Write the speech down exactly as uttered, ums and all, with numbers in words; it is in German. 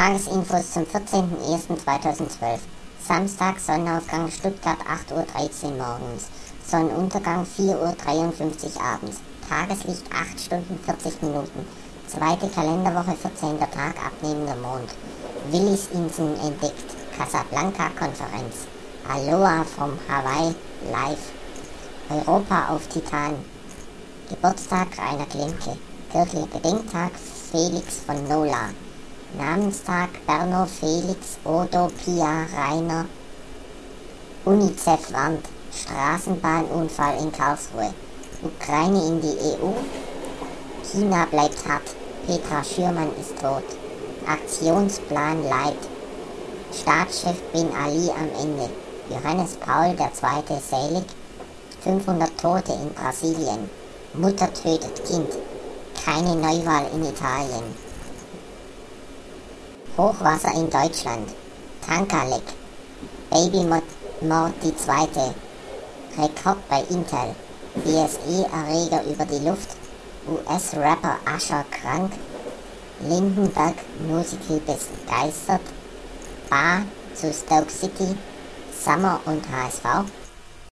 Tagesinfos zum vierzehnten ersten zweitausendzwölf. Samstag Sonnenaufgang Stuttgart acht Uhr dreizehn morgens, Sonnenuntergang vier Uhr dreiundfünfzig abends, Tageslicht acht Stunden vierzig Minuten, zweite Kalenderwoche vierzehnter Tag abnehmender Mond, Willisinseln entdeckt, Casablanca-Konferenz, Aloha vom Hawaii live, Europa auf Titan, Geburtstag Reiner Klimke, kirchlicher Gedenktag Felix von Nola, Namenstag Berno Felix Odo Pia Rainer, UNICEF warnt, Straßenbahnunfall in Karlsruhe, Ukraine in die E U, China bleibt hart, Petra Schürmann ist tot, Aktionsplan Leid, Staatschef Ben Ali am Ende, Johannes Paul der Zweite selig, fünfhundert Tote in Brasilien, Mutter tötet Kind, keine Neuwahl in Italien. Hochwasser in Deutschland, Tankerleck, Babymord die zweite, Rekord bei Intel, B S E-Erreger über die Luft, U S-Rapper Usher krank, Lindenberg Musical begeistert, Bar zu Stoke City, Sammer und H S V.